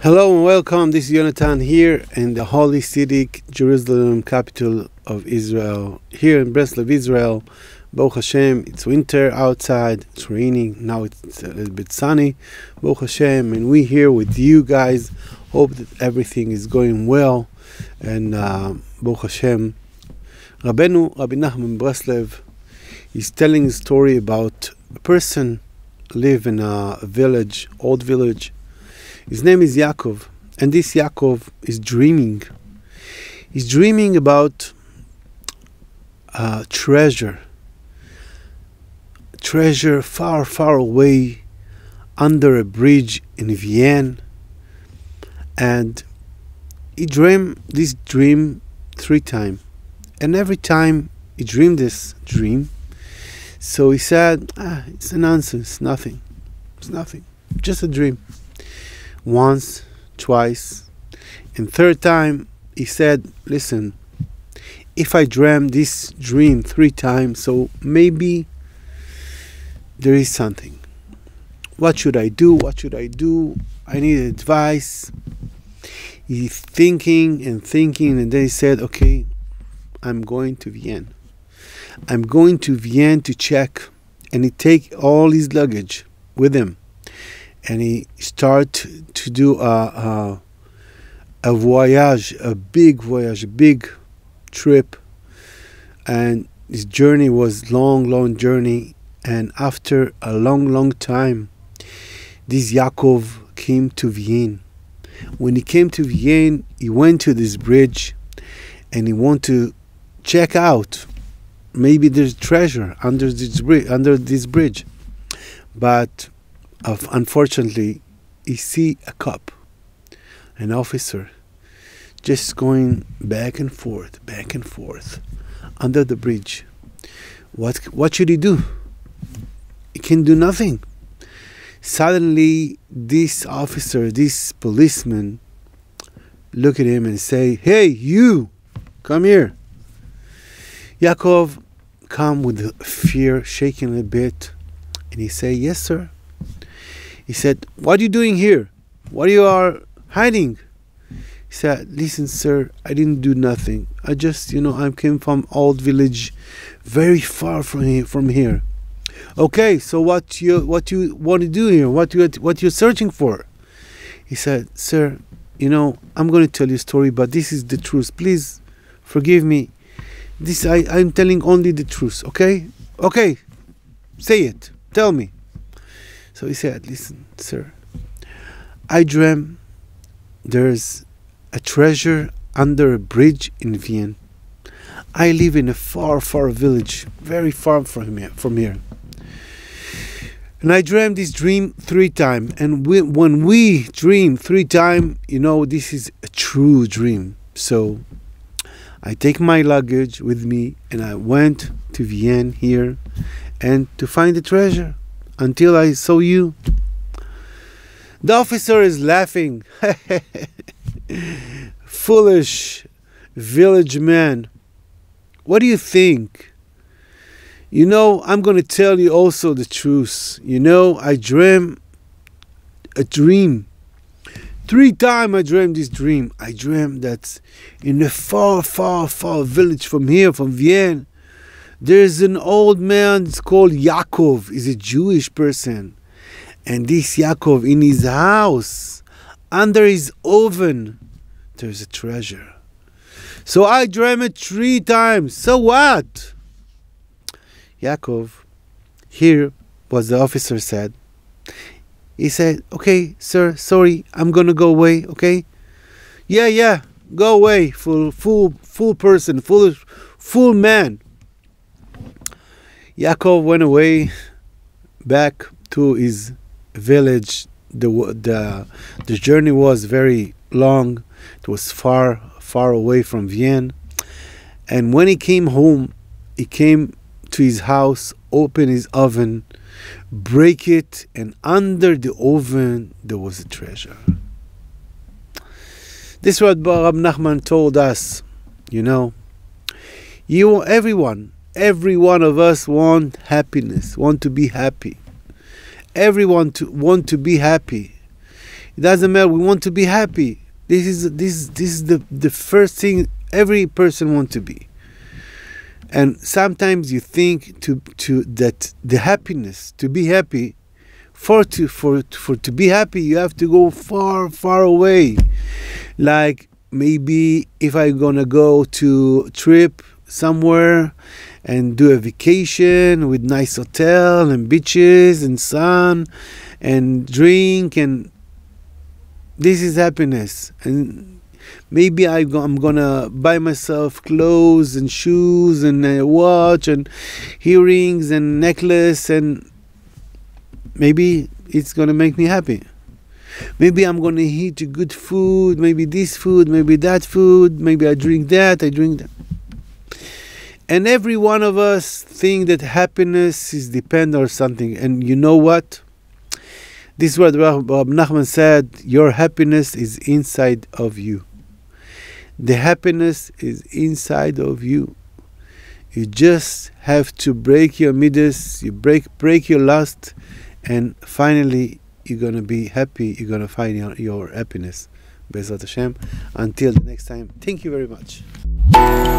Hello and welcome, this is Yonatan here in the Holy City, Jerusalem, capital of Israel. Here in Breslev, Israel, Baruch Hashem, it's winter outside, it's raining, now it's a little bit sunny, Baruch Hashem, and we're here with you guys. Hope that everything is going well, and Baruch Hashem. Rabbi Nachman Breslev is telling a story about a person live in a village, old village. His name is Yaakov, and this Yaakov is dreaming. He's dreaming about a treasure far, far away under a bridge in Vienna. And he dreamed this dream 3 times. And every time he dreamed this dream, so he said, it's a nonsense, it's nothing, just a dream. Once, twice, and third time he said, listen, if I dreamt this dream 3 times, so maybe there is something. What should I do? I need advice. He's thinking, and then he said, okay, I'm going to Vienna. I'm going to Vienna to check. And he take all his luggage with him. And he start to do a voyage, a big trip. And his journey was long journey. And after a long time, this Yaakov came to Vienna. When he came to Vienna, he went to this bridge, and he want to check out. Maybe there's treasure under this bridge, but unfortunately, he see a cop, an officer, just going back and forth under the bridge. What should he do? He can do nothing. Suddenly, this officer, this policeman, look at him and say, "Hey, you, come here." Yaakov come with fear, shaking a bit, and he say, "Yes, sir." He said, "What are you doing here? What you are hiding?" He said, "Listen, sir, I didn't do nothing. I just, I came from old village, very far from here." "Okay, so what you want to do here? What you searching for?" He said, "Sir, I'm going to tell you a story, but this is the truth. Please forgive me. This I'm telling only the truth, okay? Okay, say it, tell me." So he said, "Listen, sir, I dream there's a treasure under a bridge in Vienna. I live in a far village, very far from here. And I dreamed this dream 3 times. And when we dream 3 times, this is a true dream. So I take my luggage with me and I went to Vienna here and to find the treasure until I saw you." The officer is laughing. "Foolish village man. What do you think? I'm going to tell you also the truth. I dream a dream. 3 times I dreamed this dream. I dreamed that in a far village from here, from Vienna, there's an old man. It's called Yaakov. He's a Jewish person. And this Yaakov, in his house, under his oven, there's a treasure. So I dreamed it 3 times. So what?" Yaakov, here was the officer said. He said, "Okay, sir, sorry, I'm gonna go away, okay?" Yeah, go away, full person, full man." Yaakov went away back to his village. The journey was very long. It was far away from Vienna. And when he came home, he came to his house, open his oven, break it, and under the oven there was a treasure. This is what Rabbi Nachman told us. Every one of us want happiness, want to be happy. It doesn't matter. We want to be happy. This is the first thing every person wants to be. And sometimes you think that the happiness, to be happy, to be happy, you have to go far, far away. Like maybe if I'm gonna go to a trip somewhere and do a vacation with nice hotel and beaches and sun and drink, and this is happiness. And maybe I'm gonna buy myself clothes and shoes and a watch and earrings and necklace, and maybe it's gonna make me happy. Maybe I'm gonna eat good food, maybe this food, maybe that food, maybe I drink that, I drink that. And every one of us think that happiness is dependent on something. And you know what? This is what Rabbi Nachman said: your happiness is inside of you. The happiness is inside of you. You just have to break your midas, you break your lust, and finally you're gonna be happy. You're gonna find your happiness. Bezrat Hashem. Until the next time, thank you very much.